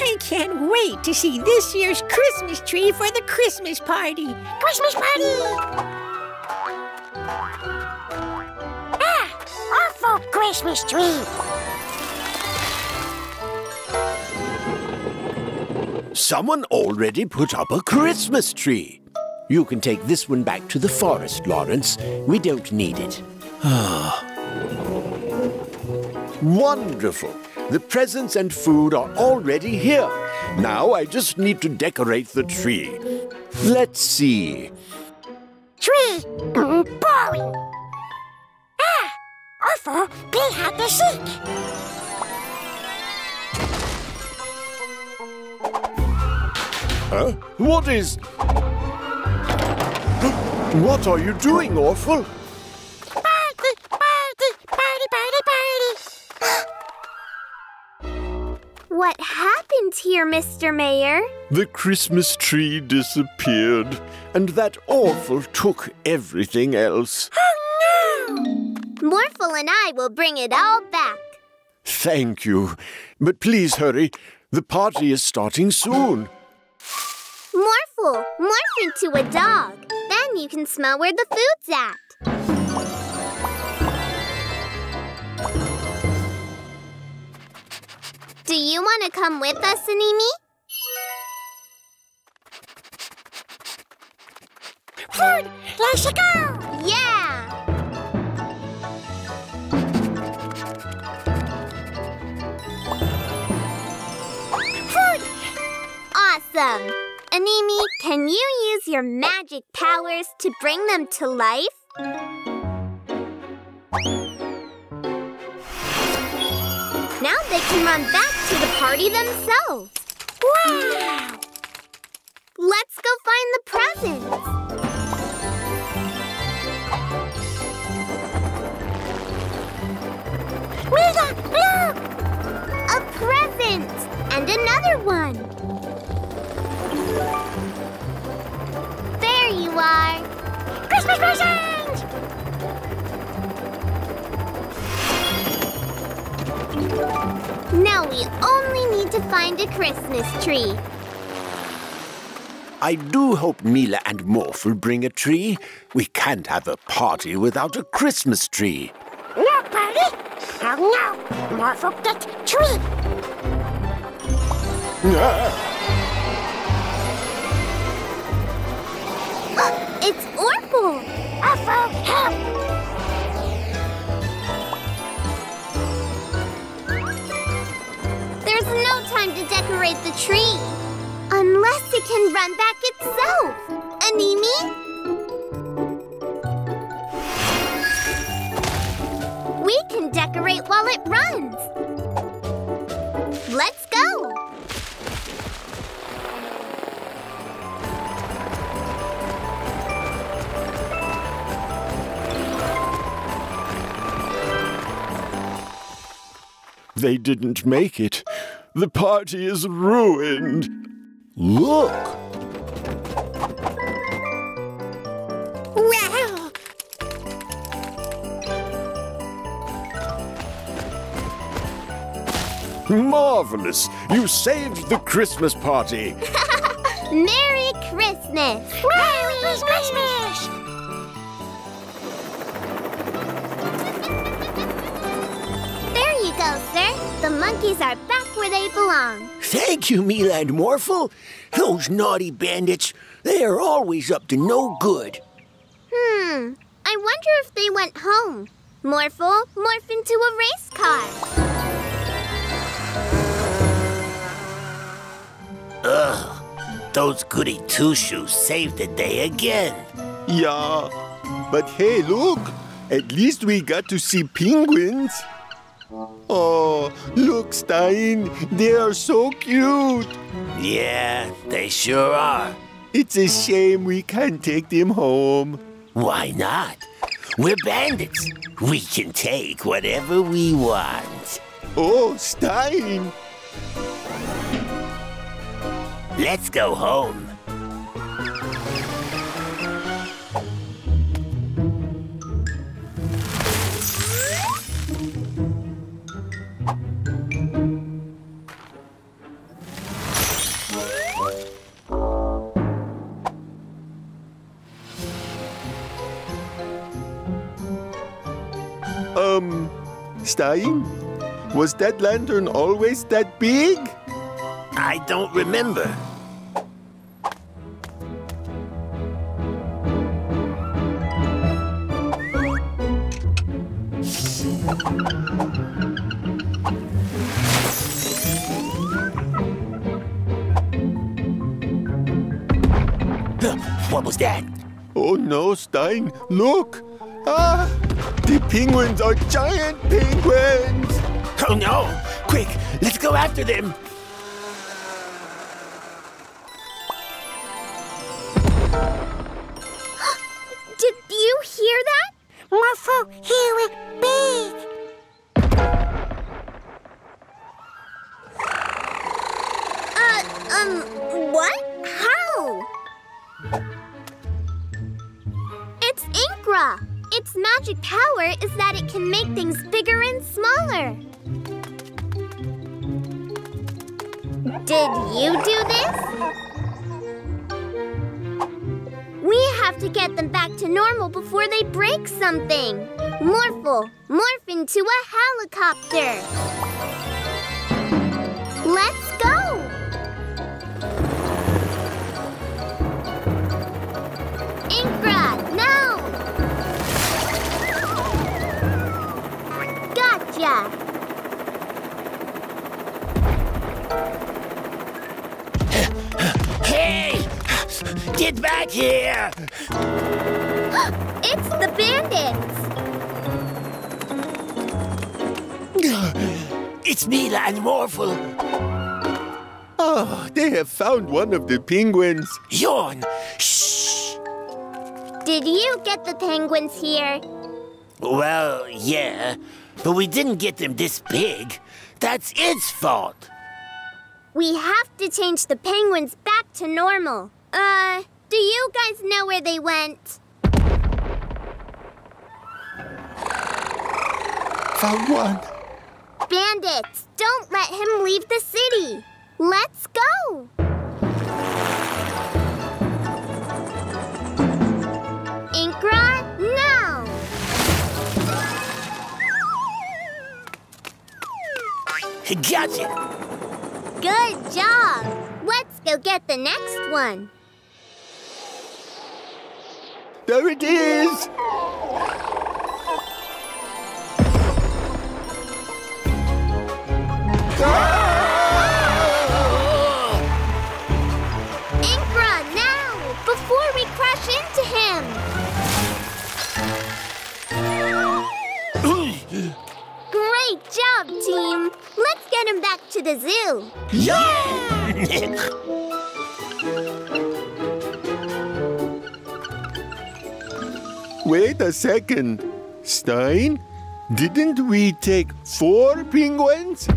I can't wait to see this year's Christmas tree for the Christmas party. Christmas party! Ah! Awful Christmas tree! Someone already put up a Christmas tree. You can take this one back to the forest, Lawrence. We don't need it. Ah. Wonderful. The presents and food are already here. Now I just need to decorate the tree. Let's see. Tree! Boring! Ah! Orphle, play hide and seek! Huh? What is... What are you doing, Orphle? What happened here, Mr. Mayor? The Christmas tree disappeared, and that Orphle took everything else. Oh, no! Morphle and I will bring it all back. Thank you. But please hurry. The party is starting soon. Morphle, morph into a dog. Then you can smell where the food's at. Do you want to come with us, Animi? Food! Let's go! Yeah! Food! Awesome! Animi, can you use your magic powers to bring them to life? Now they can run back to the party themselves. Wow! Let's go find the presents. Mila, look! A present! And another one. There you are. Christmas present! Now we only need to find a Christmas tree. I do hope Mila and Morphle bring a tree. We can't have a party without a Christmas tree. No party? Oh no! Morphle, get tree! Oh, it's Orphle! Orphle, help! There's no time to decorate the tree. Unless it can run back itself. Animi? We can decorate while it runs. Let's go. They didn't make it. The party is ruined. Look! Wow! Marvelous! You saved the Christmas party. Merry Christmas! Merry Christmas! Go, sir. The monkeys are back where they belong. Thank you, Mila and Morphle. Those naughty bandits, they are always up to no good. I wonder if they went home. Morphle, morph into a race car. Ugh. Those goody two-shoes saved the day again. Yeah. But hey, look. At least we got to see penguins. Oh, look, Stein, they are so cute. Yeah, they sure are. It's a shame we can't take them home. Why not? We're bandits. We can take whatever we want. Oh, Stein. Let's go home. Stein? Was that lantern always that big? I don't remember. What was that? Oh no, Stein, look! Ah! The penguins are giant penguins! Oh no! Quick, let's go after them! Did you hear that? Morphle, hear it big! What? How? It's Inkra! Its magic power is that it can make things bigger and smaller. Did you do this? We have to get them back to normal before they break something. Morphle, morph into a helicopter. Let's go! Inkra, now! Gotcha! Hey! Get back here! It's the bandits! It's Mila and Morphle. Oh, they have found one of the penguins. Yawn! Shh! Did you get the penguins here? Well, yeah. But we didn't get them this big. That's its fault. We have to change the penguins back to normal. Do you guys know where they went? Found one. Bandits, don't let him leave the city. Let's go. Inkra, now. Gotcha! Good job! Let's go get the next one. There it is! Inkra, now! Before we crash into him! Great job, team! Let's get him back to the zoo. Yeah! Wait a second. Stein, didn't we take 4 penguins?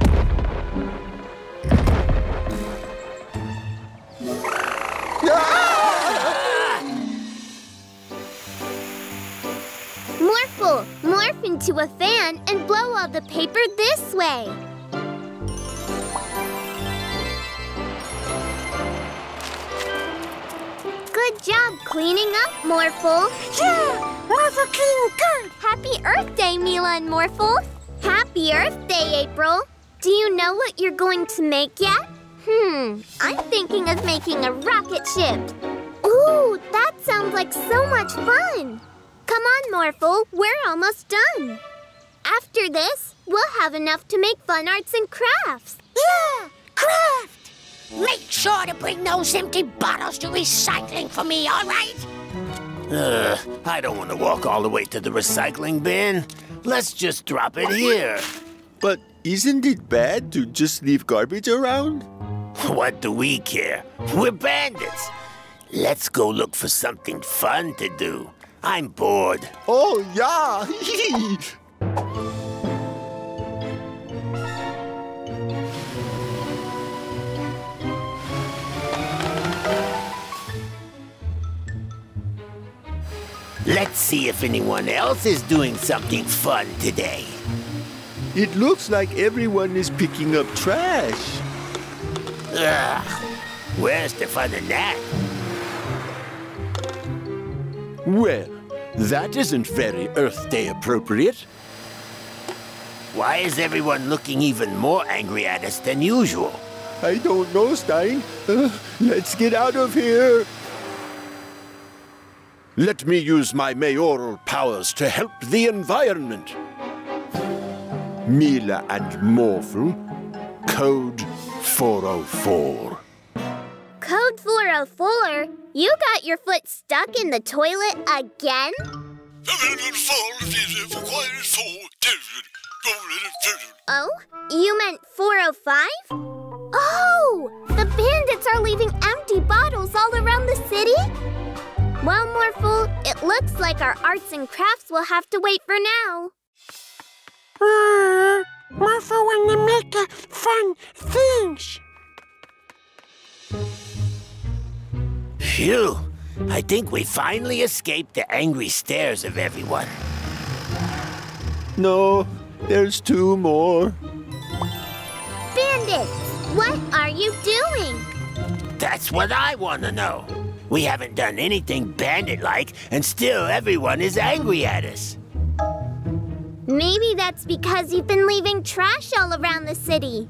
Morphle, morph into a fan and blow all the paper this way. Good job cleaning up, Morphle. Yeah, Morphle cleaned good. Happy Earth Day, Mila and Morphle. Happy Earth Day, April. Do you know what you're going to make yet? I'm thinking of making a rocket ship. Ooh, that sounds like so much fun. Come on, Morphle, we're almost done. After this, we'll have enough to make fun arts and crafts. Yeah, crafts! Make sure to bring those empty bottles to recycling for me, all right? I don't want to walk all the way to the recycling bin. Let's just drop it here. But isn't it bad to just leave garbage around? What do we care? We're bandits. Let's go look for something fun to do. I'm bored. Oh, yeah. Let's see if anyone else is doing something fun today. It looks like everyone is picking up trash. Ugh, where's the fun in that? Well, that isn't very Earth Day appropriate. Why is everyone looking even more angry at us than usual? I don't know, Stein. Let's get out of here. Let me use my mayoral powers to help the environment. Mila and Morphle, Code 404. Code 404? You got your foot stuck in the toilet again? Oh, you meant 405? Oh! The bandits are leaving empty bottles all around the city? Well, Morphle, it looks like our arts and crafts will have to wait for now. Morphle wanna make fun things. Phew! I think we finally escaped the angry stares of everyone. No, there's two more. Bandits, what are you doing? That's what I wanna know. We haven't done anything bandit-like, and still everyone is angry at us. Maybe that's because you've been leaving trash all around the city.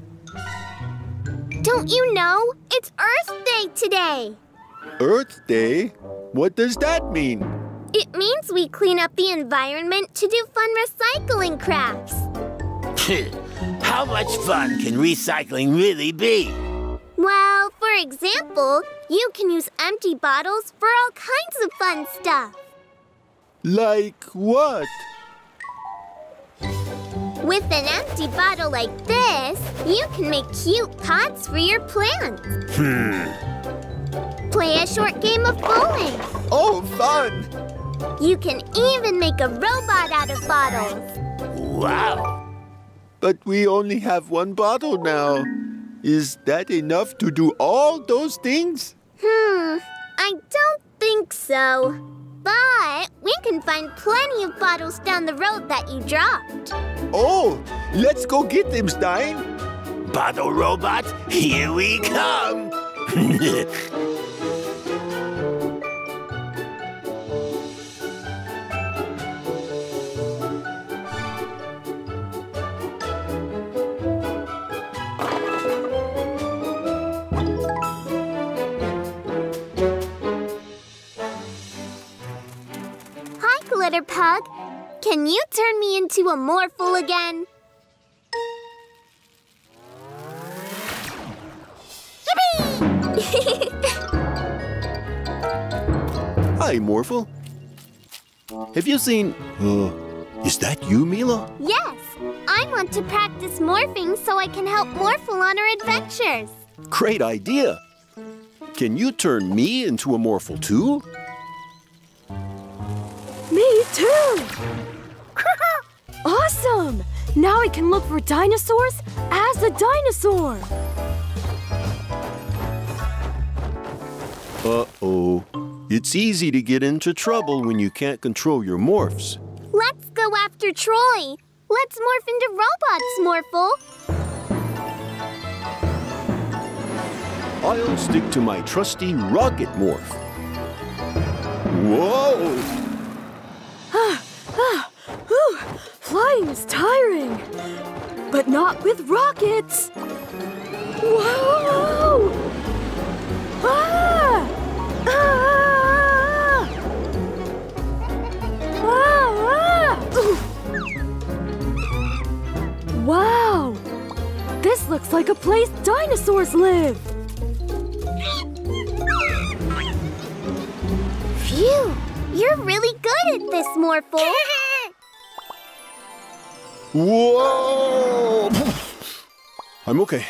Don't you know? It's Earth Day today. Earth Day? What does that mean? It means we clean up the environment to do fun recycling crafts. How much fun can recycling really be? Well, for example, you can use empty bottles for all kinds of fun stuff. Like what? With an empty bottle like this, you can make cute pots for your plants. Play a short game of bowling. Oh, fun! You can even make a robot out of bottles. Wow! But we only have one bottle now. Is that enough to do all those things? I don't think so. But we can find plenty of bottles down the road that you dropped. Oh, let's go get them, Stein. Bottle robot, here we come. Pug, can you turn me into a Morphle again? Yippee! Hi, Morphle. Have you seen... is that you, Mila? Yes. I want to practice morphing so I can help Morphle on her adventures. Great idea. Can you turn me into a Morphle, too? Me too! Awesome! Now I can look for dinosaurs as a dinosaur! Uh-oh. It's easy to get into trouble when you can't control your morphs. Let's go after Troy! Let's morph into robots, Morphle! I'll stick to my trusty rocket morph. Whoa! Flying is tiring, but not with rockets. Whoa! Ah! Ah! Ah! Wow! This looks like a place dinosaurs live. Phew! You're really good at this, Morphle. Whoa! I'm okay.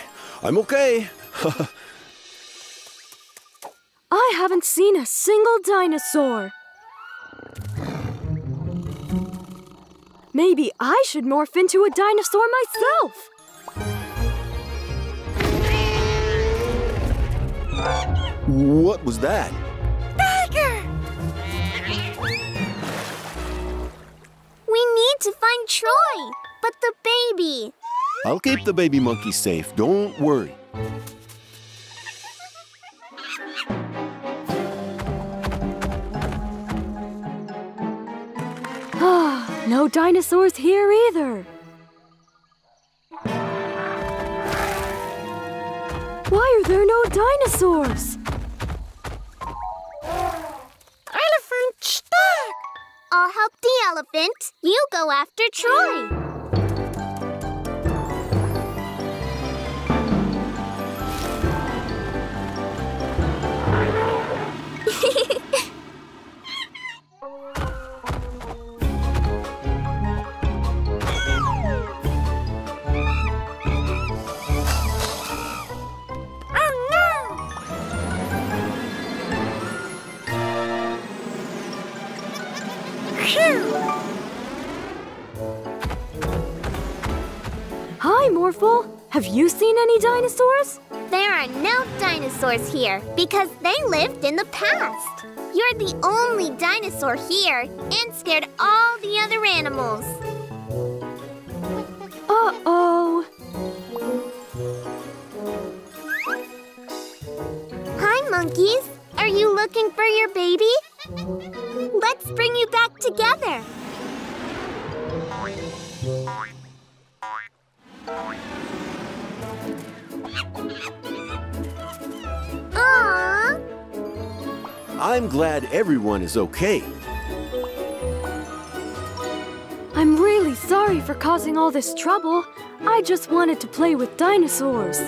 I'm okay. I haven't seen a single dinosaur. Maybe I should morph into a dinosaur myself. What was that? We need to find Troy, but the baby. I'll keep the baby monkey safe, don't worry. No dinosaurs here either. Why are there no dinosaurs? Elephant stuck! I'll help the elephant. You go after Troy. Hi, Morphle. Have you seen any dinosaurs? There are no dinosaurs here because they lived in the past. You're the only dinosaur here and scared all the other animals. Uh-oh. Hi, monkeys. Are you looking for your baby? Let's bring you back together. Aww. I'm glad everyone is okay. I'm really sorry for causing all this trouble. I just wanted to play with dinosaurs.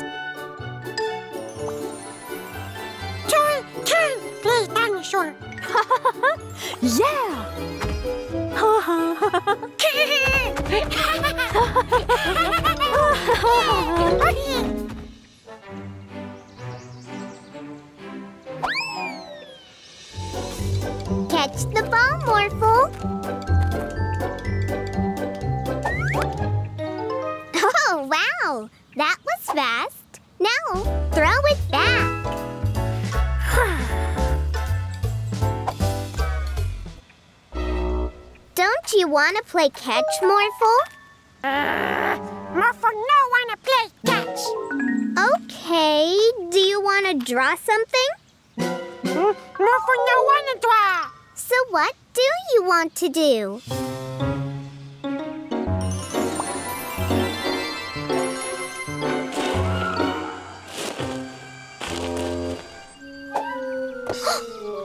Troy can play dinosaur. Yeah! Catch the ball, Morphle. Oh, wow! That was fast. Now, throw it back. Don't you want to play catch, Morphle? Morphle no want to play catch. Okay, do you want to draw something? Morphle no want to draw. So what do you want to do?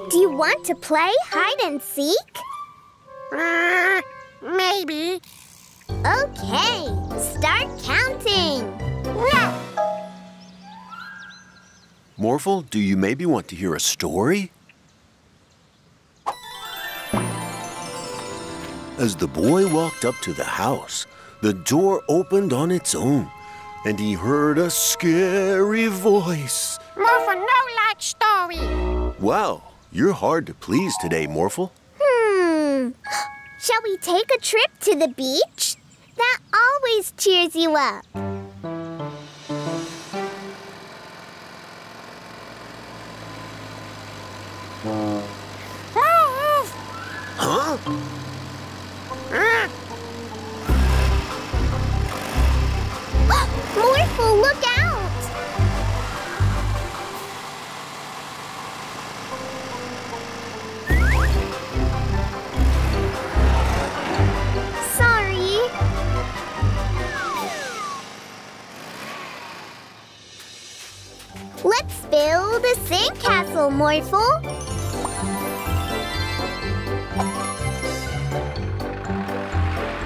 Do you want to play hide and seek? Maybe. Okay, start counting. Yeah. Morphle, do you maybe want to hear a story? As the boy walked up to the house, the door opened on its own, and he heard a scary voice. Morphle, no like story. Wow, you're hard to please today, Morphle. Shall we take a trip to the beach? That always cheers you up. Huh? Morphle, look out! Let's build a sandcastle, Morphle.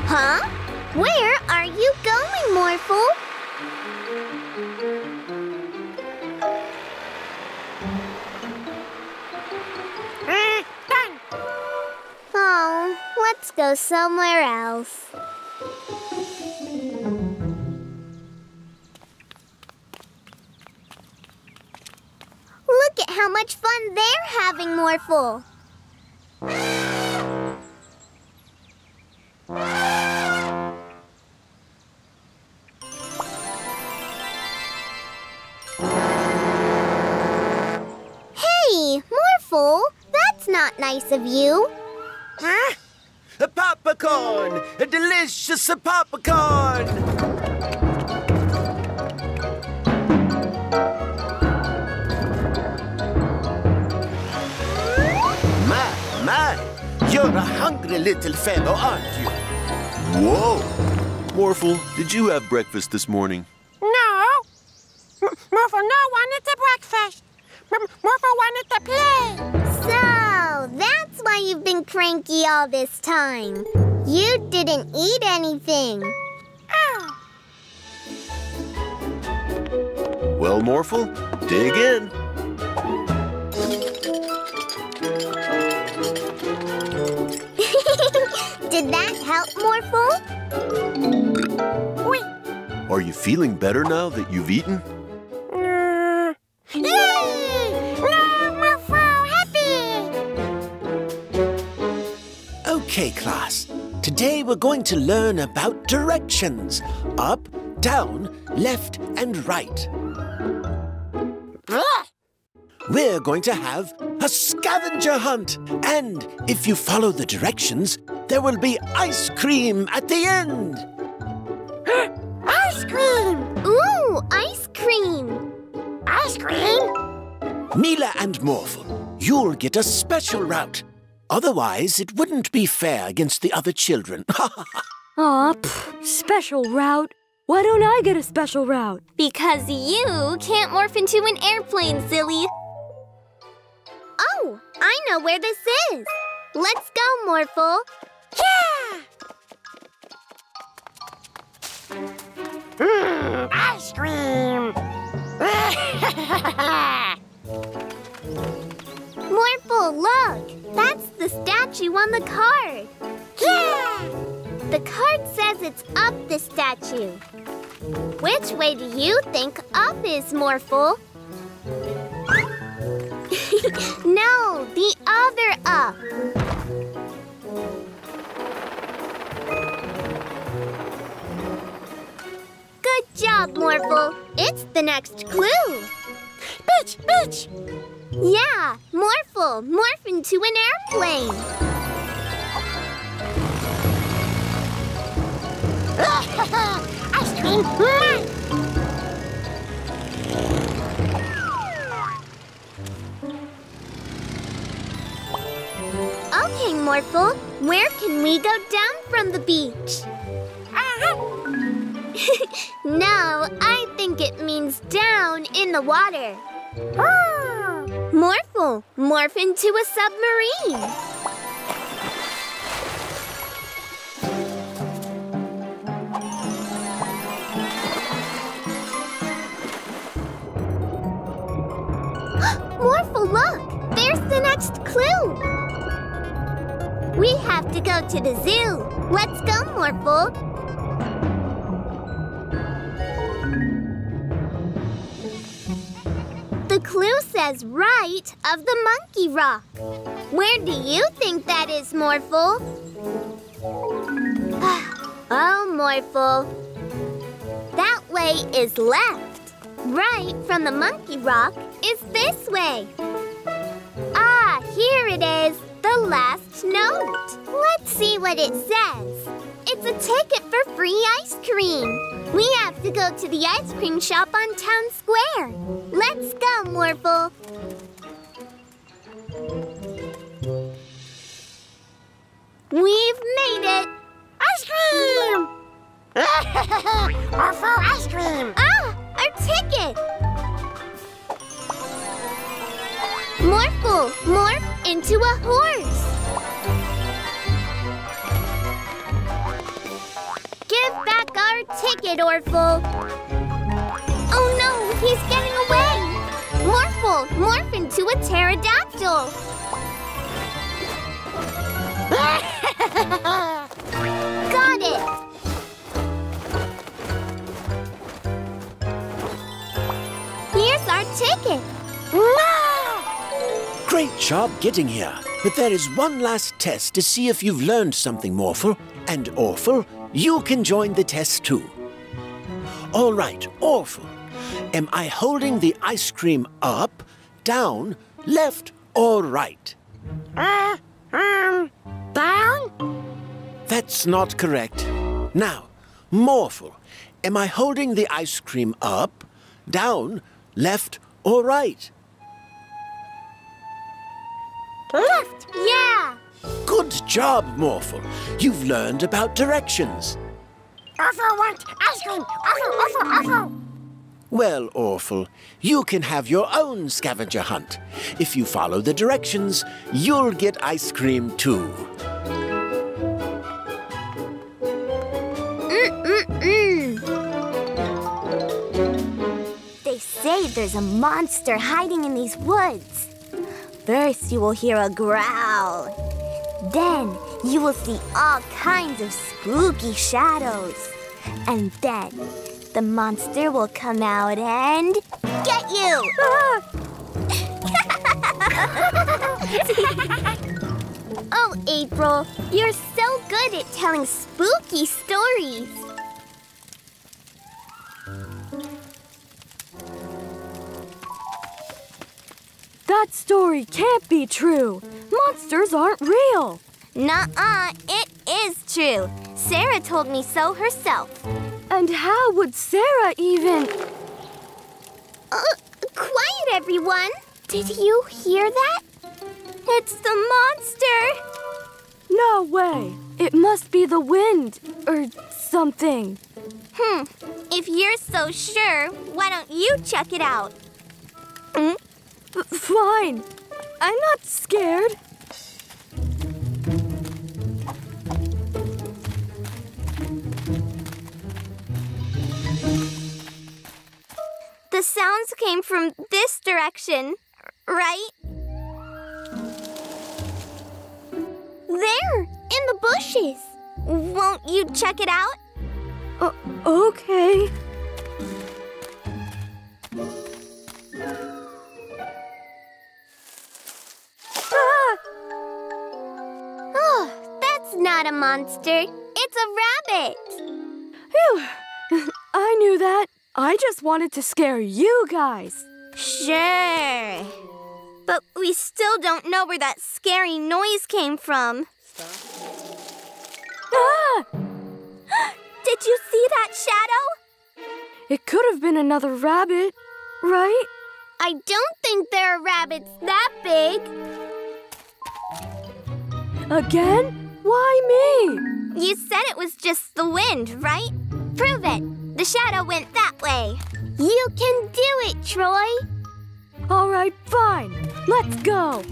Huh? Where are you going, Morphle? Done. Oh, let's go somewhere else. Look at how much fun they're having, Morphle. Hey, Morphle, that's not nice of you. Huh? A popcorn! A delicious popcorn! You're a hungry little fellow, aren't you? Whoa! Morphle, did you have breakfast this morning? No. Morphle no wanted to breakfast. Morphle wanted to play. So, that's why you've been cranky all this time. You didn't eat anything. Oh. Well, Morphle, dig in. Did that help, Morphle? Oui. Are you feeling better now that you've eaten? Yay! Now Morphle happy! Okay, class. Today we're going to learn about directions. Up, down, left, and right. We're going to have a scavenger hunt. And if you follow the directions, there will be ice cream at the end. Ice cream! Ooh, ice cream! Ice cream? Mila and Morphle, you'll get a special route. Otherwise, it wouldn't be fair against the other children. Aw, special route. Why don't I get a special route? Because you can't morph into an airplane, silly. Oh, I know where this is. Let's go, Morphle. Yeah! Mmm, ice cream! Morphle, look. That's the statue on the card. Yeah! The card says it's up the statue. Which way do you think up is, Morphle? No, the other up. Good job, Morphle. It's the next clue. Bitch, bitch! Yeah, Morphle, morph into an airplane. Ice cream, mine! Okay, Morphle, where can we go down from the beach? No, I think it means down in the water. Oh. Morphle, morph into a submarine. Morphle, look! There's the next clue! We have to go to the zoo. Let's go, Morphle. The clue says right of the monkey rock. Where do you think that is, Morphle? Oh, Morphle. That way is left. Right from the monkey rock is this way. Ah, here it is, the last note. Let's see what it says. It's a ticket for free ice cream. We have to go to the ice cream shop on Town Square. Let's go, Morphle. We've made it. Ice cream! Or for ice cream. Ah, our ticket. Morphle, morph into a horse. Give back our ticket, Orphle. Oh no, he's getting away. Morphle, morph into a pterodactyl. Got it. Here's our ticket. No! Great job getting here, but there is one last test to see if you've learned something, Morphle. And Orphle, you can join the test too. All right, Orphle, am I holding the ice cream up, down, left, or right? Down? That's not correct. Now, Morphle, am I holding the ice cream up, down, left, or right? Left! Yeah! Good job, Morphle. You've learned about directions. Orphle wants ice cream! Orphle, Orphle, Orphle! Well, Orphle, you can have your own scavenger hunt. If you follow the directions, you'll get ice cream too. They say there's a monster hiding in these woods. First, you will hear a growl. Then, you will see all kinds of spooky shadows. And then, the monster will come out and get you! Oh, April, you're so good at telling spooky stories. That story can't be true. Monsters aren't real. Nuh-uh, it is true. Sarah told me so herself. And how would Sarah even... Quiet, everyone! Did you hear that? It's the monster! No way! It must be the wind, or something. If you're so sure, why don't you check it out? Fine. I'm not scared. The sounds came from this direction, right? There, in the bushes. Won't you check it out? Okay. Ah! Oh, that's not a monster. It's a rabbit. Phew. I knew that. I just wanted to scare you guys. Sure. But we still don't know where that scary noise came from. Ah! Did you see that shadow? It could have been another rabbit, right? I don't think there are rabbits that big. Again? Why me? You said it was just the wind, right? Prove it. The shadow went that way. You can do it, Troy. All right, fine. Let's go.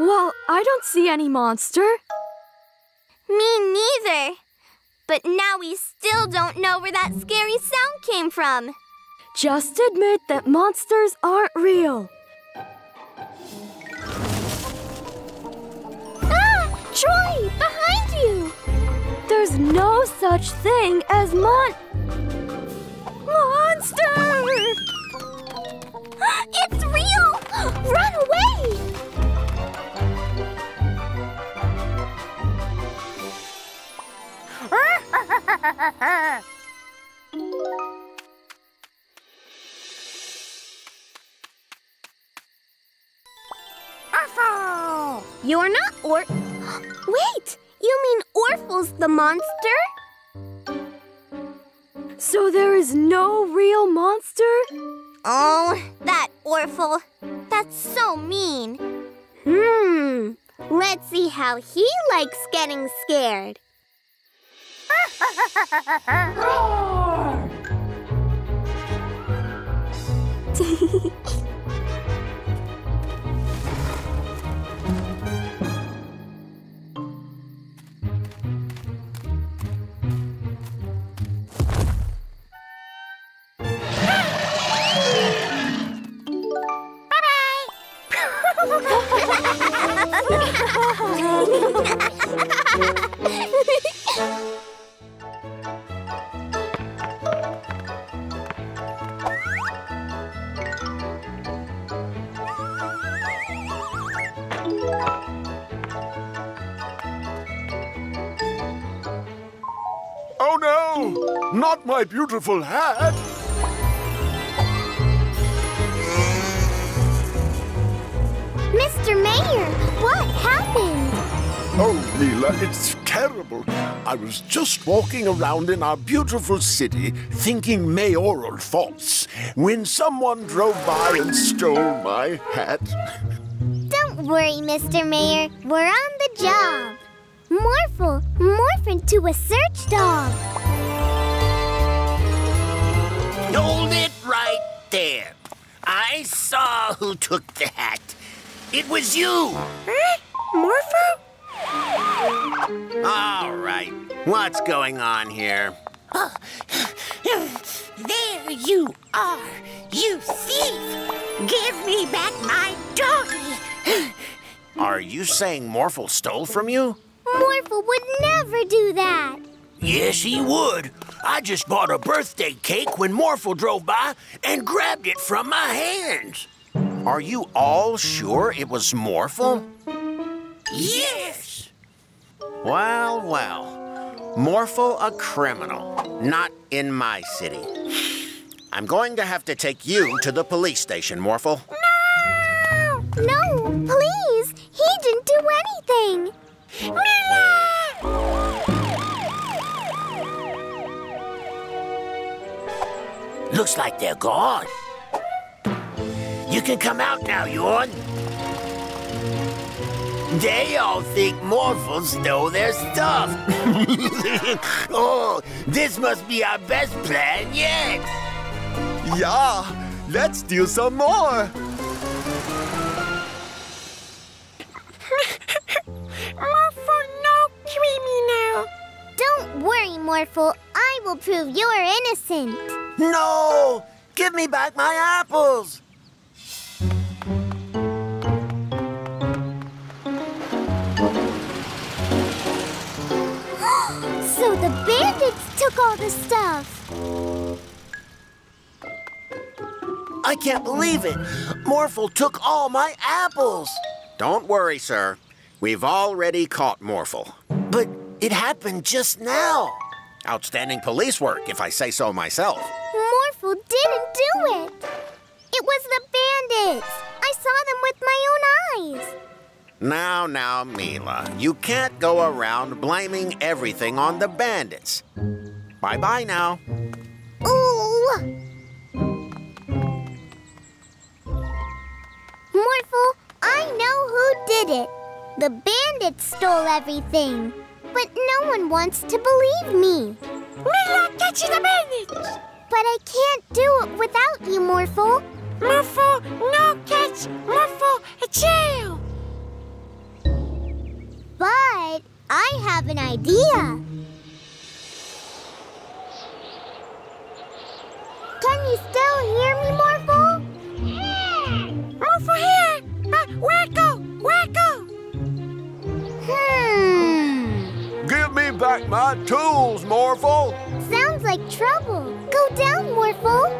Well, I don't see any monster. Me neither. But now we still don't know where that scary sound came from. Just admit that monsters aren't real. Ah! Troy, behind you! There's no such thing as monster! It's real! Run away! You're not Wait! You mean Orphle's the monster? So there is no real monster? Oh, that Orphle. That's so mean. Let's see how he likes getting scared. Roar! Bye-bye. Not my beautiful hat! Mr. Mayor, what happened? Oh, Mila, it's terrible. I was just walking around in our beautiful city, thinking mayoral thoughts, when someone drove by and stole my hat. Don't worry, Mr. Mayor. We're on the job. Morphle, morph into a search dog. Hold it right there. I saw who took the hat. It was you. Huh? Morphle? All right, what's going on here? Oh, there you are, you thief! Give me back my doggy! Are you saying Morphle stole from you? Morphle would never do that! Yes, he would. I just bought a birthday cake when Morphle drove by and grabbed it from my hands. Are you all sure it was Morphle? Yes! Well, well. Morphle a criminal. Not in my city. I'm going to have to take you to the police station, Morphle. No! No, please! He didn't do anything! Mila! Looks like they're gone. You can come out now, Yorn. They all think Morphle stole their stuff. Oh, this must be our best plan yet. Yeah, let's do some more. Morphle, no creamy now. Don't worry, Morphle. I will prove you're innocent. No! Give me back my apples. So the bandits took all the stuff. I can't believe it. Morphle took all my apples. Don't worry, sir. We've already caught Morphle. But it happened just now. Outstanding police work, if I say so myself. Morphle didn't do it. It was the bandits. I saw them with my own eyes. Now, now, Mila, you can't go around blaming everything on the bandits. Bye-bye now. Ooh! Morphle, I know who did it. The bandits stole everything. But no one wants to believe me. Mila, catch the bandits! But I can't do it without you, Morphle. Morphle, no catch! Morphle, jail! But I have an idea. Can you still hear me, Morphle? Yeah. Morphle here, but wacko, wacko. Give me back my tools, Morphle. Sounds like trouble. Go down, Morphle.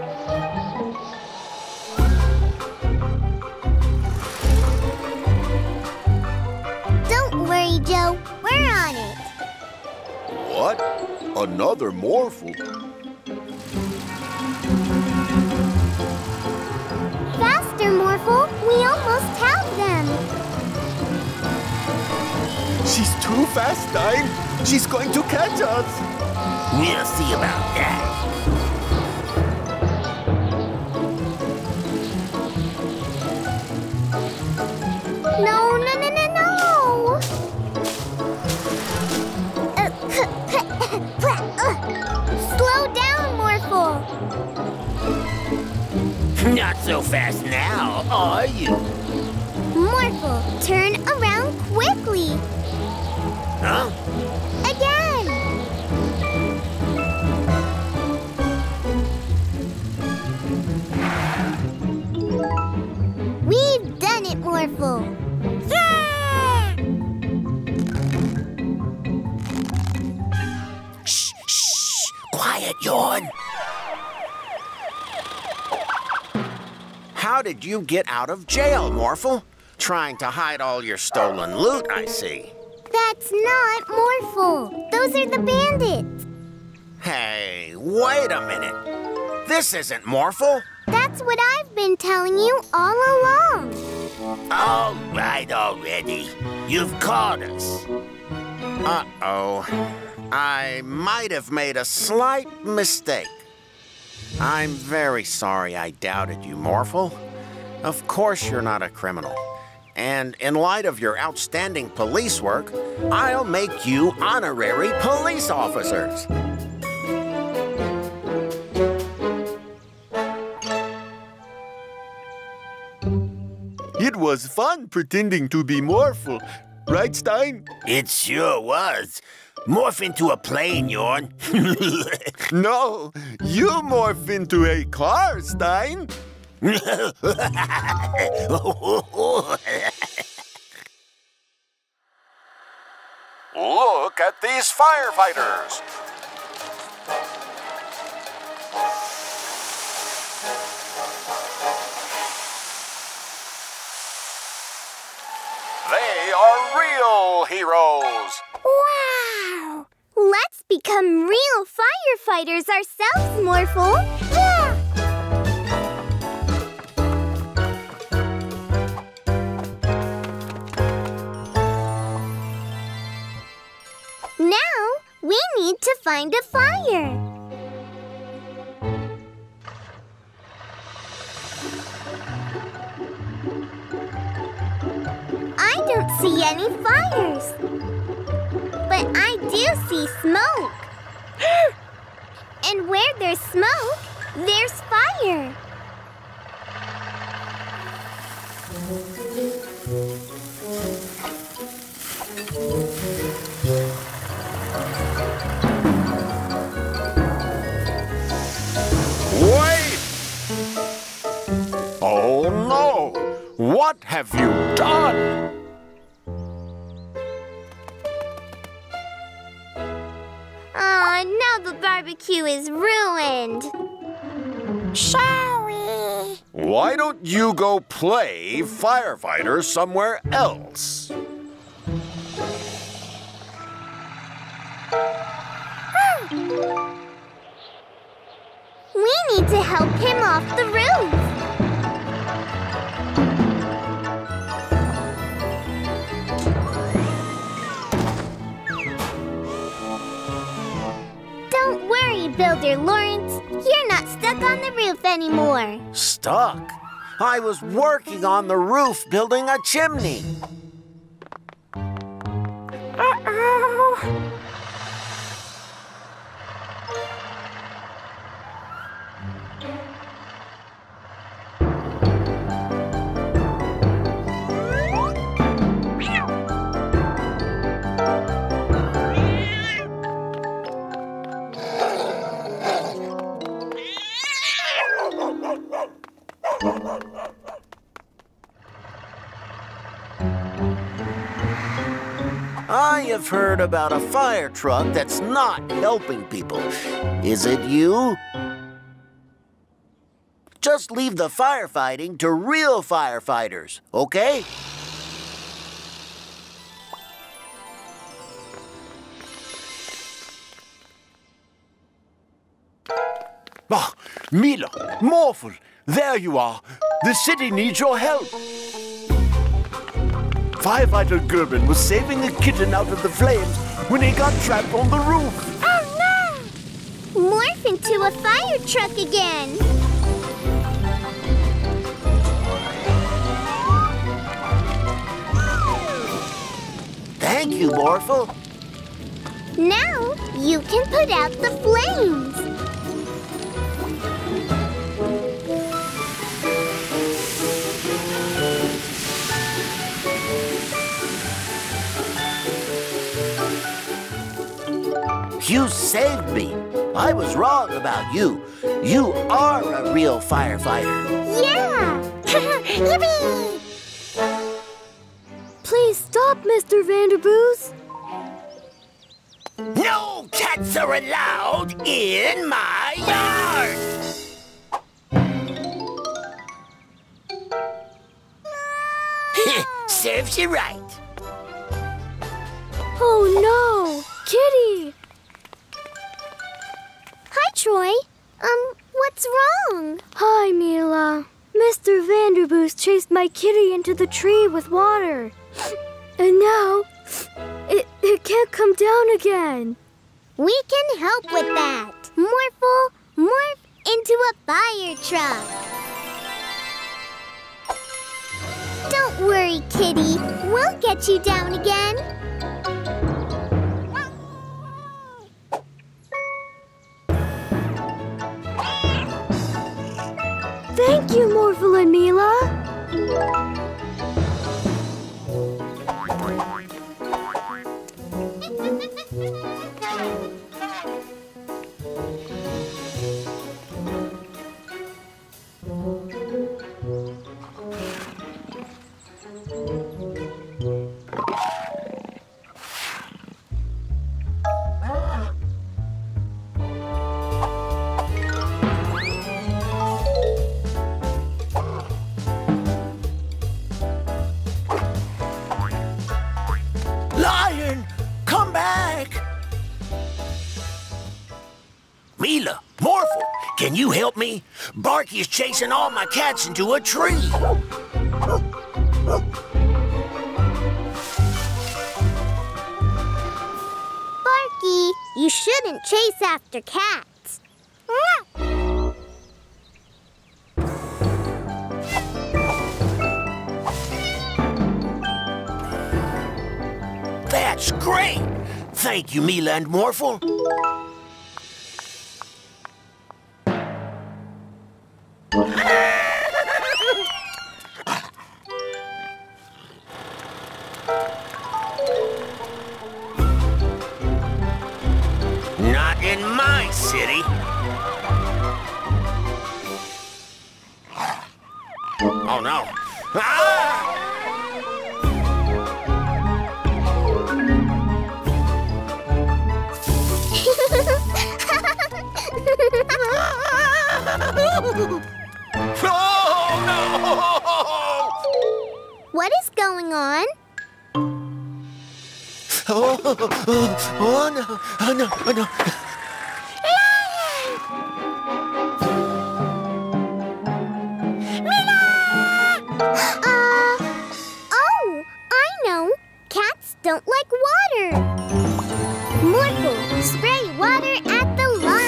Worry, Joe. We're on it. What? Another Morphle? Faster, Morphle. We almost have them. She's too fast, Stein. She's going to catch us. We'll see about that. No, no, no, no, no. Slow down, Morphle. Not so fast now, are you? Morphle, turn around quickly. Huh? Again. We've done it, Morphle. Yawn. How did you get out of jail, Morphle? Trying to hide all your stolen loot, I see. That's not Morphle. Those are the bandits. Hey, wait a minute. This isn't Morphle. That's what I've been telling you all along. All right already. You've caught us. Uh-oh. I might have made a slight mistake. I'm very sorry I doubted you, Morphle. Of course you're not a criminal. And in light of your outstanding police work, I'll make you honorary police officers. It was fun pretending to be Morphle. Right, Stein? It sure was. Morph into a plane, Yorn. No, you morph into a car, Stein. Look at these firefighters. They are real heroes. Wow! Let's become real firefighters ourselves, Morphle. Yeah! Now, we need to find a fire. I don't see any fires, but I do see smoke. And where there's smoke, there's fire. What have you done? Oh, now the barbecue is ruined. Sorry. Why don't you go play firefighter somewhere else? We need to help him off the roof. Builder Lawrence, you're not stuck on the roof anymore. Stuck? I was working on the roof building a chimney. Uh-oh. I have heard about a fire truck that's not helping people. Is it you? Just leave the firefighting to real firefighters, okay? Ah, Mila, Morphle, there you are. The city needs your help. Firefighter Gerben was saving a kitten out of the flames when he got trapped on the roof. Oh no! Morph into a fire truck again. Thank you, Morphle. Now you can put out the flames. You saved me. I was wrong about you. You are a real firefighter. Yeah! Yippee! Please stop, Mr. Vanderboos. No cats are allowed in my yard! Serves you right. Oh no! Kitty! Hi, Troy. What's wrong? Hi, Mila. Mr. Vanderboos chased my kitty into the tree with water. And now... It can't come down again. We can help with that. Morphle, morph into a fire truck. Don't worry, kitty. We'll get you down again. Thank you, Morphle and Mila. Can you help me? Barky is chasing all my cats into a tree. Barky, you shouldn't chase after cats. That's great! Thank you, Mila and Morphle. Not in my city. Oh no. Ah! Oh, no! What is going on? Oh, no. Oh, no. Oh, no. Lion! Mila! Oh, I know. Cats don't like water. Morphle, spray water at the lion.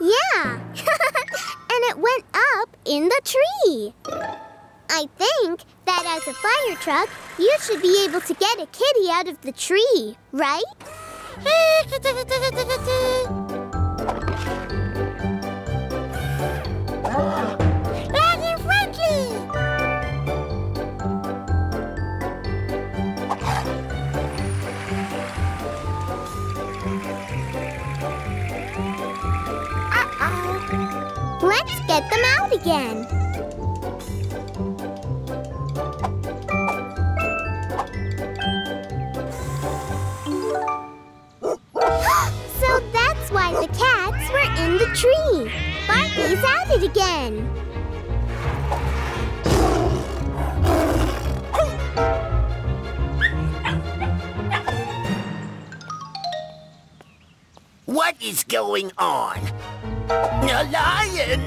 Yeah, and it went up in the tree. I think that as a fire truck, you should be able to get a kitty out of the tree, right? Let's get them out again. So that's why the cats were in the tree. Barky's at it again. What is going on? A lion!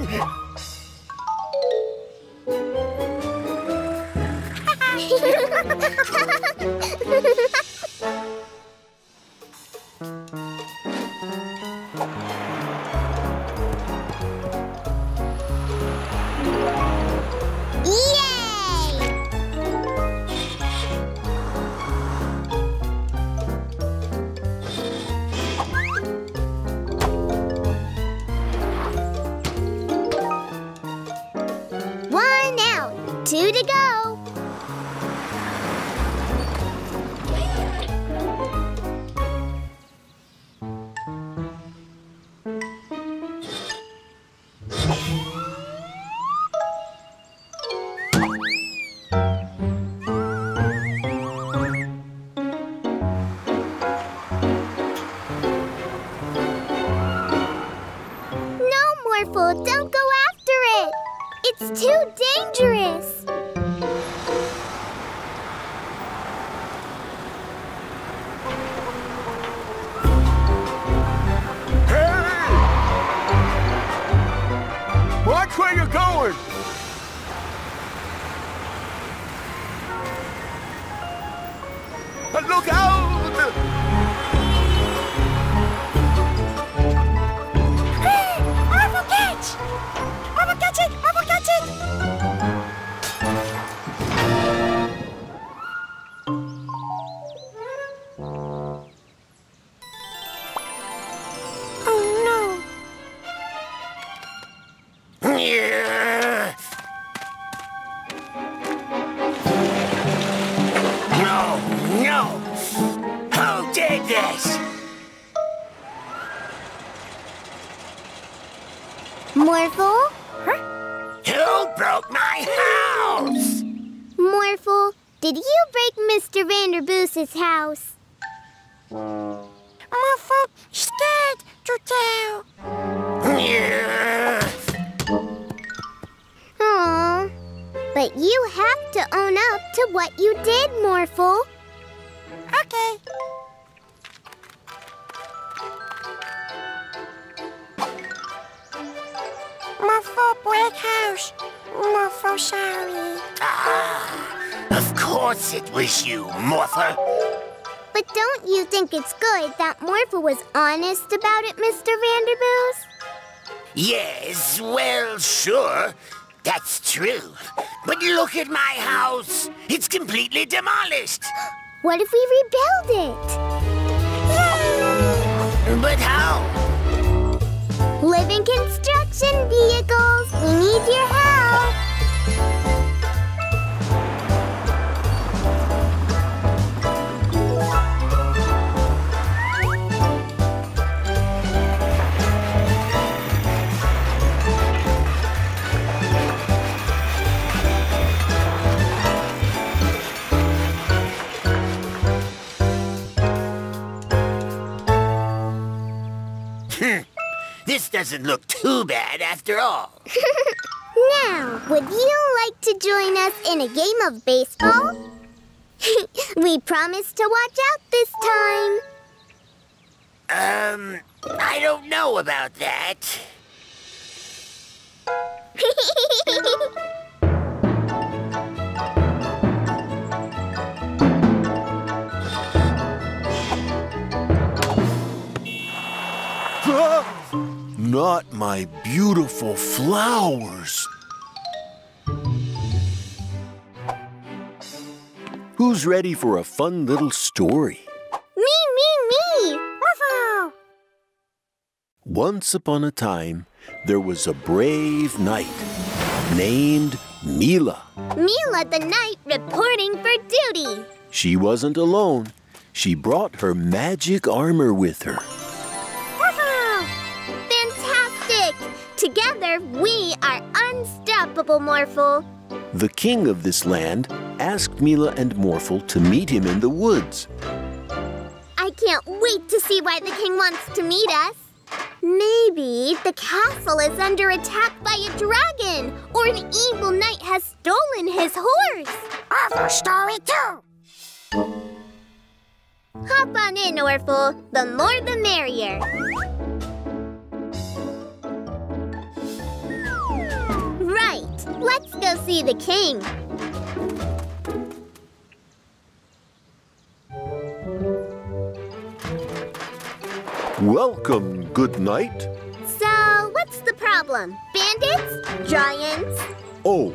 Two to go. Where you going? forward. Look out! Orphle, catch! Orphle, catch it! Orphle, catch it! Oh no! Yeah. No! Who did this? Morphle? Huh? Who broke my house? Morphle, did you break Mr. Vanderboos' house? Morphle, scared to tell. Yeah. Aw, but you have to own up to what you did, Morphle. Okay. Morphle break house. Morphle sorry. Ah, of course it was you, Morphle. But don't you think it's good that Morphle was honest about it, Mr. Vanderboos? Yes, well, sure. That's true. But look at my house. It's completely demolished. What if we rebuild it? Yay! But how? Live in construction vehicles. We need your help. This doesn't look too bad after all. Now, would you like to join us in a game of baseball? We promise to watch out this time. I don't know about that. Not my beautiful flowers. Who's ready for a fun little story? Me! Morphle! Once upon a time, there was a brave knight named Mila. Mila the knight reporting for duty. She wasn't alone. She brought her magic armor with her. Together, we are unstoppable, Morphle. The king of this land asked Mila and Morphle to meet him in the woods. I can't wait to see why the king wants to meet us. Maybe the castle is under attack by a dragon, or an evil knight has stolen his horse. Orphle story too. Hop on in, Orphle. The more the merrier. Right, let's go see the king. Welcome, good knight. So, what's the problem? Bandits? Giants? Oh,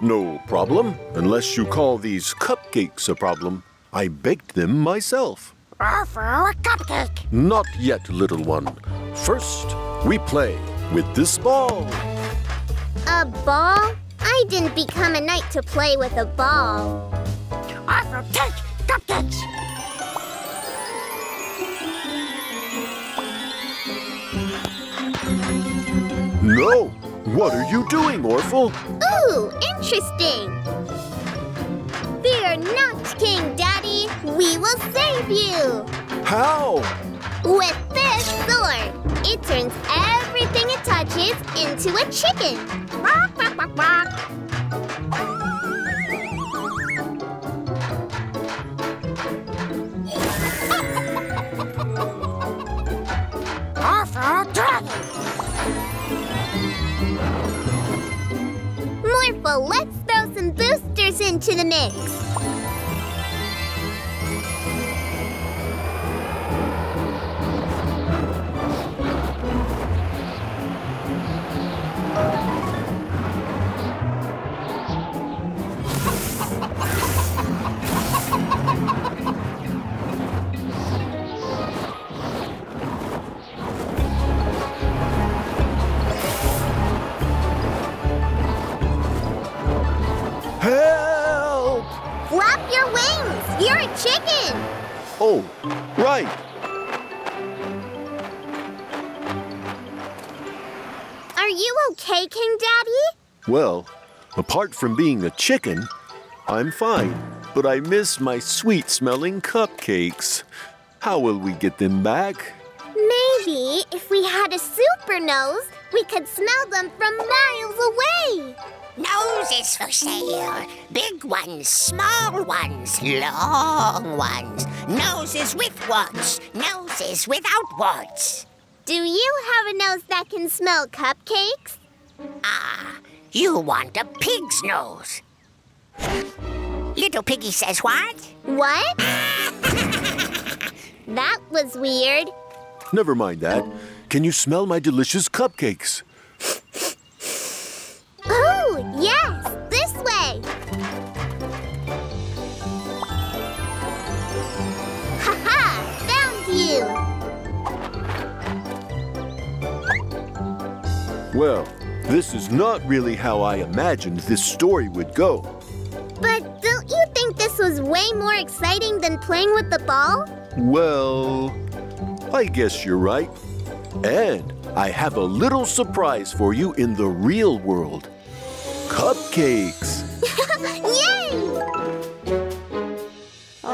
no problem. Unless you call these cupcakes a problem. I baked them myself. Orphle, a cupcake. Not yet, little one. First, we play with this ball. A ball? I didn't become a knight to play with a ball. Orphle, take cupcakes! No! What are you doing, Orphle? Ooh, interesting! Fear not, King Daddy! We will save you! How? With this sword! It turns everything it touches into a chicken. Bark, bark, bark, bark. Orphle, dragon. into the mix. Well, apart from being a chicken, I'm fine, but I miss my sweet-smelling cupcakes. How will we get them back? Maybe if we had a super nose, we could smell them from miles away. Noses for sale. Big ones, small ones, long ones. Noses with warts, noses without warts. Do you have a nose that can smell cupcakes? Ah. You want a pig's nose. Little Piggy says what? What? That was weird. Never mind that. Can you smell my delicious cupcakes? Oh, yes! This way! Ha-ha! Found you! Well... this is not really how I imagined this story would go. But don't you think this was way more exciting than playing with the ball? Well, I guess you're right. And I have a little surprise for you in the real world. Cupcakes! Yay!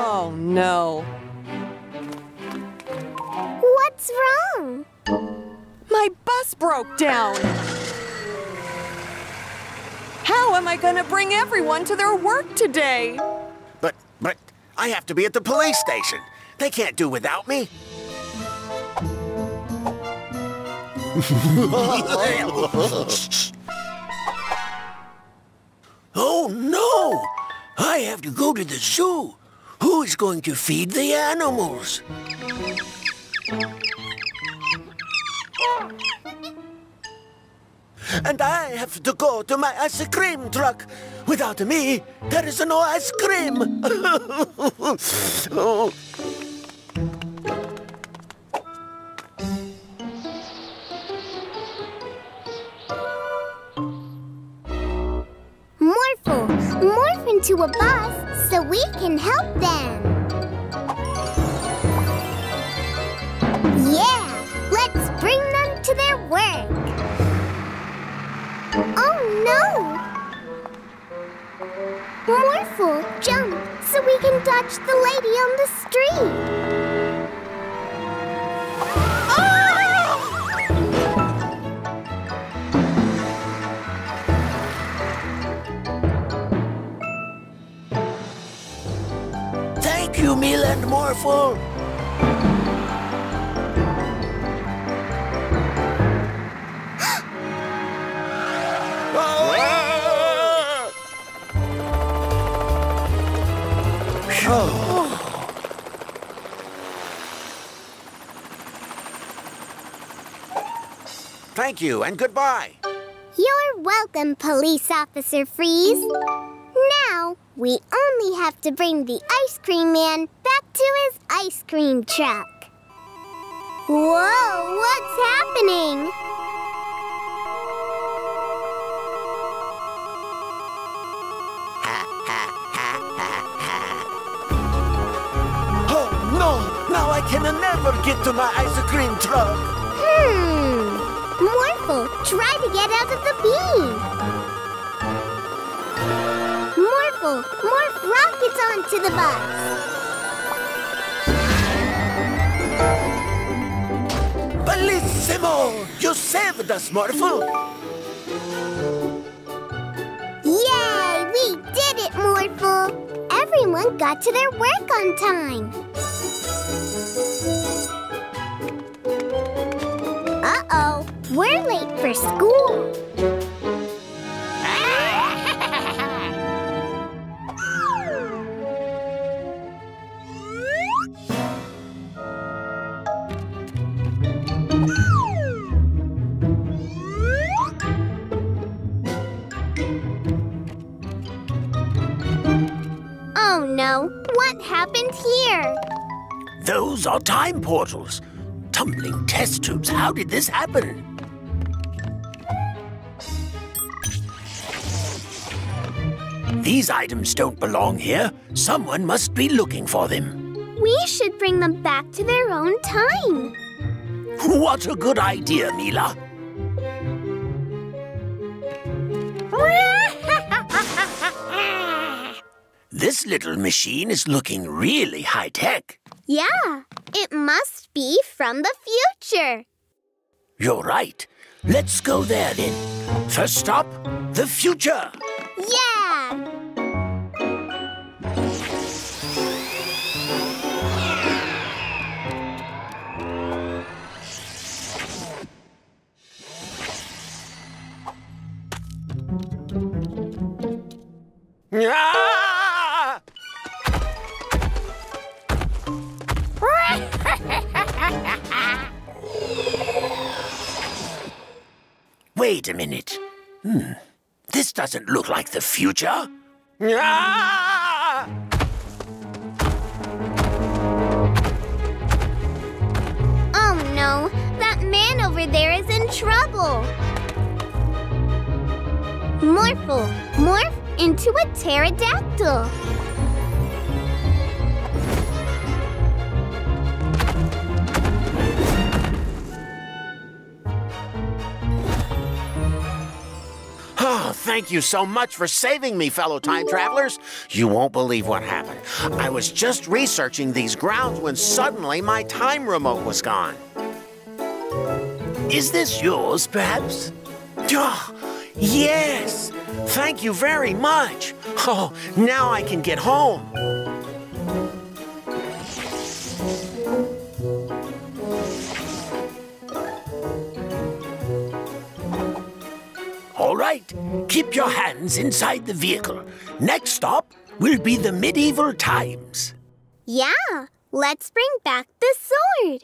Oh, no. What's wrong? My bus broke down. How am I gonna bring everyone to their work today? But I have to be at the police station. They can't do without me. Oh no! I have to go to the zoo. Who is going to feed the animals? And I have to go to my ice cream truck. Without me, there is no ice cream. Oh. Morphle, morph into a bus so we can help them. Yeah, let's bring them to their work. Oh, no! Morphle, jump so we can dodge the lady on the street. Oh! Thank you, Mila and Morphle. Thank you, and goodbye. You're welcome, Police Officer Freeze. Now, we only have to bring the ice cream man back to his ice cream truck. Whoa, what's happening? I can never get to my ice cream truck. Morphle, try to get out of the beam. Morphle, morph rockets onto the bus. Bellissimo! You saved us, Morphle. Yay! We did it, Morphle. Everyone got to their work on time. Uh-oh, we're late for school. happened here? Those are time portals. Tumbling test tubes. How did this happen? These items don't belong here. Someone must be looking for them. We should bring them back to their own time. What a good idea, Mila. This little machine is looking really high-tech. Yeah, it must be from the future. You're right. Let's go there, then. First stop, the future. Yeah! Ah! Wait a minute. This doesn't look like the future. Ah! Oh no, that man over there is in trouble. Morphle, morph into a pterodactyl. Oh, thank you so much for saving me, fellow time travelers. You won't believe what happened. I was just researching these grounds when suddenly my time remote was gone. Is this yours, perhaps? Oh, yes! Thank you very much. Oh, now I can get home. All right, keep your hands inside the vehicle. Next stop will be the medieval times. Yeah, let's bring back the sword.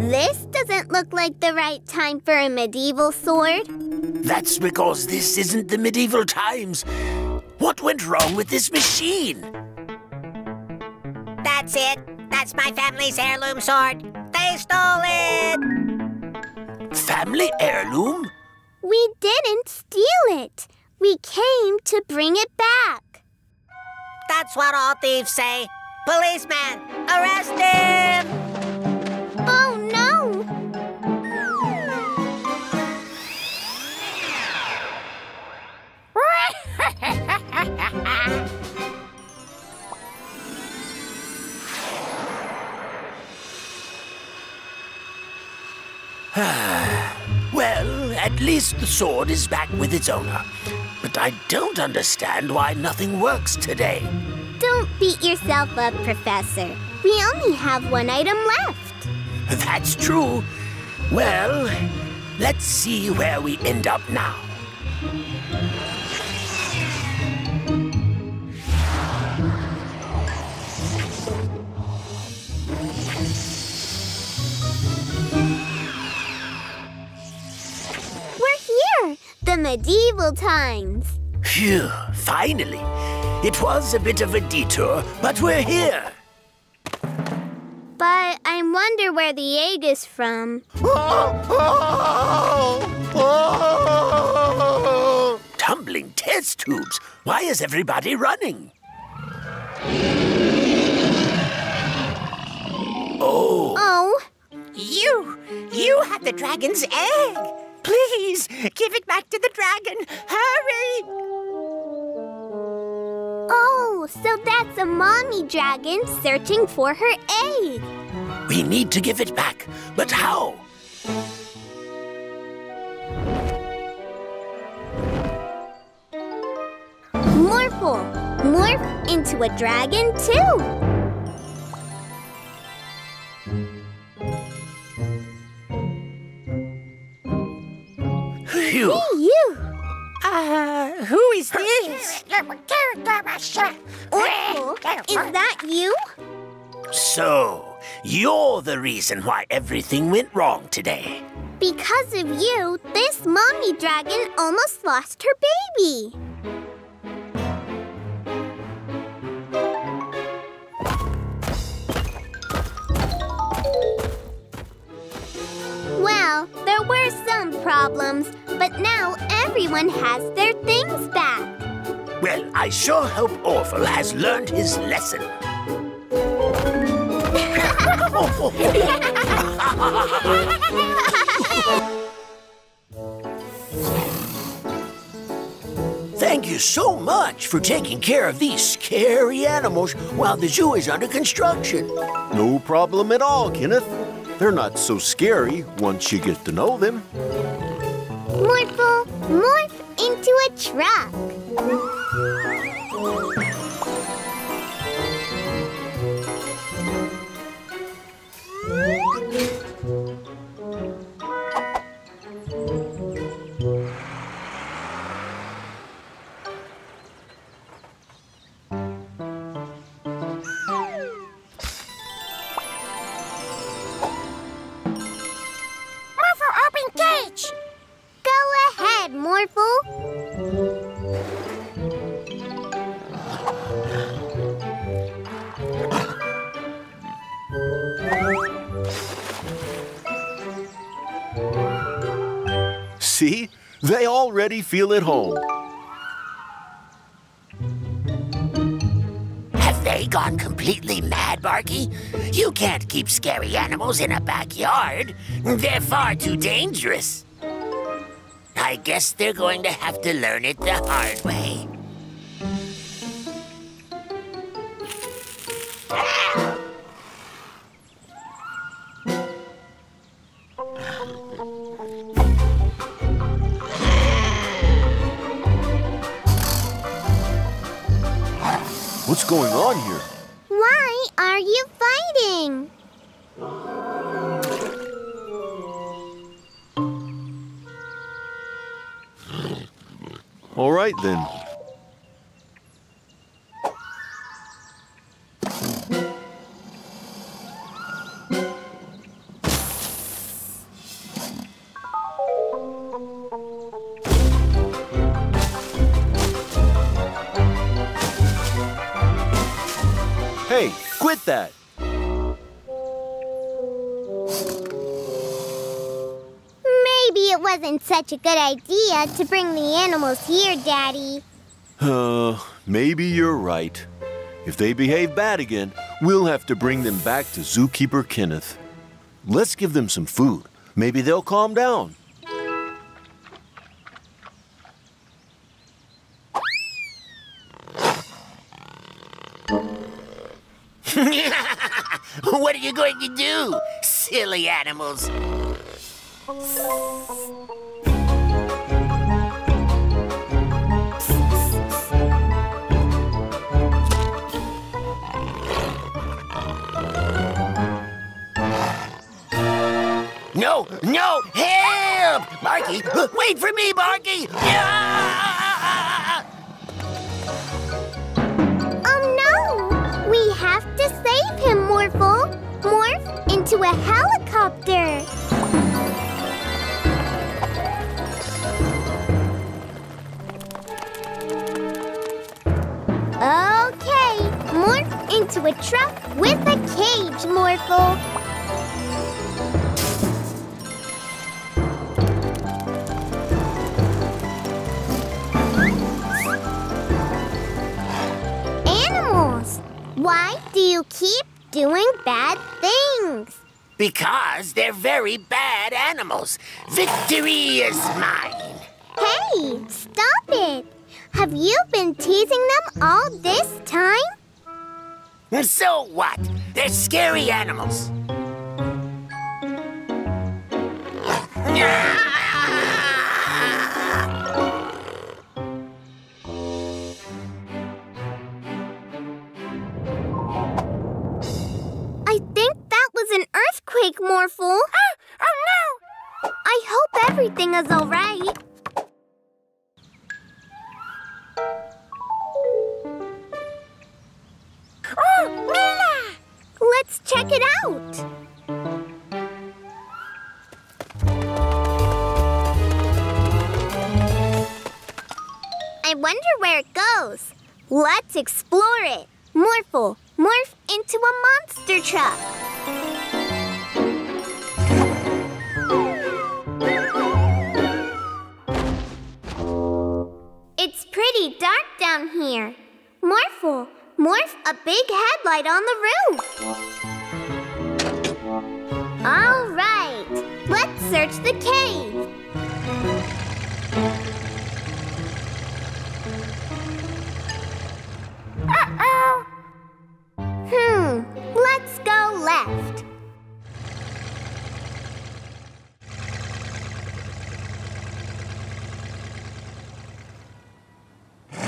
This doesn't look like the right time for a medieval sword. That's because this isn't the medieval times. What went wrong with this machine? That's it. That's my family's heirloom sword. They stole it! Family heirloom? We didn't steal it. We came to bring it back. That's what all thieves say. Policeman, arrest him! Oh, no! Well, at least the sword is back with its owner. But I don't understand why nothing works today. Don't beat yourself up, Professor. We only have one item left. That's true. Well, let's see where we end up now. The medieval times. Phew, finally. It was a bit of a detour, but we're here. But I wonder where the egg is from. Tumbling test tubes. Why is everybody running? Oh. Oh. You have the dragon's egg. Please, give it back to the dragon. Hurry! Oh, so that's a mommy dragon searching for her egg. We need to give it back, but how? Morphle, morph into a dragon too. Who is this? Orphle, is that you? So, you're the reason why everything went wrong today. Because of you, this mommy dragon almost lost her baby. Well, there were some problems, but now everyone has their things back. Well, I sure hope Orphle has learned his lesson. Thank you so much for taking care of these scary animals while the zoo is under construction. No problem at all, Kenneth. They're not so scary once you get to know them. Morphle, morph into a truck. See? They already feel at home. Have they gone completely mad, Barky? You can't keep scary animals in a backyard. They're far too dangerous. I guess they're going to have to learn it the hard way. What's going on here? Why are you fighting? All right, then. Hey, quit that! It wasn't such a good idea to bring the animals here, Daddy. Maybe you're right. If they behave bad again, we'll have to bring them back to Zookeeper Kenneth. Let's give them some food. Maybe they'll calm down. What are you going to do, silly animals? No, no, help! Barky, wait for me, Barky! Ah! Oh no! We have to save him, Morphle. Morph into a helicopter. Okay, morph into a truck with a cage, Morphle. Animals, why do you keep doing bad things? Because they're very bad animals. Victory is mine. Hey, stop it. Have you been teasing them all this time? So what? They're scary animals. I think that was an earthquake, Morphle. Ah, oh no! I hope everything is all right. Check it out! I wonder where it goes. Let's explore it. Morphle, morph into a monster truck. It's pretty dark down here. Morphle, morph a big headlight on the roof. All right, let's search the cave. Uh-oh! Let's go left.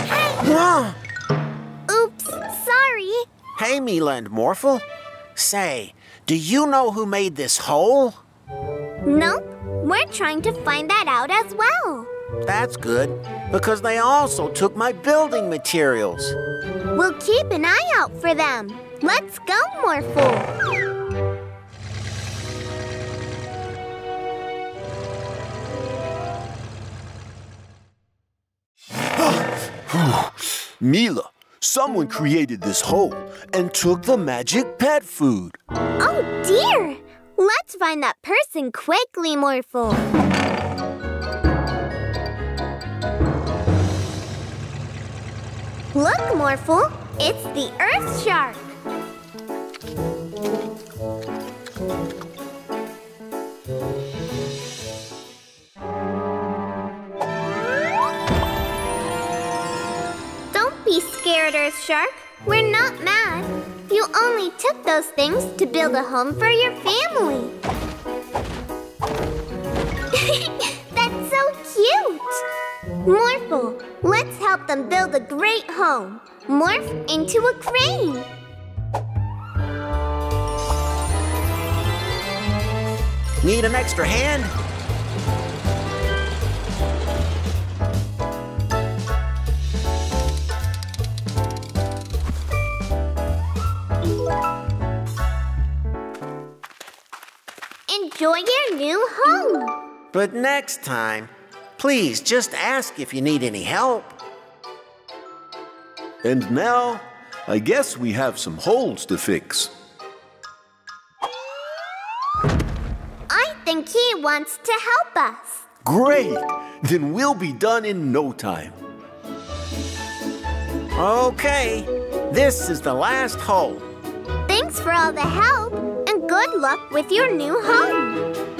Hey. Oops, sorry. Hey, Mila and Morphle. Say, do you know who made this hole? Nope, we're trying to find that out as well. That's good, because they also took my building materials. We'll keep an eye out for them. Let's go, Morphle. Mila, someone created this hole and took the magic pet food. Oh, dear. Let's find that person quickly, Morphle. Look, Morphle, it's the Earth Shark. Don't be scared, Earth Shark. We're not mad. You only took those things to build a home for your family. That's so cute. Morphle, let's help them build a great home. Morph into a crane. Need an extra hand? Enjoy your new home. But next time, please, just ask if you need any help. And now, I guess we have some holes to fix. I think he wants to help us. Great! Then we'll be done in no time. Okay, this is the last hole. Thanks for all the help, and good luck with your new home.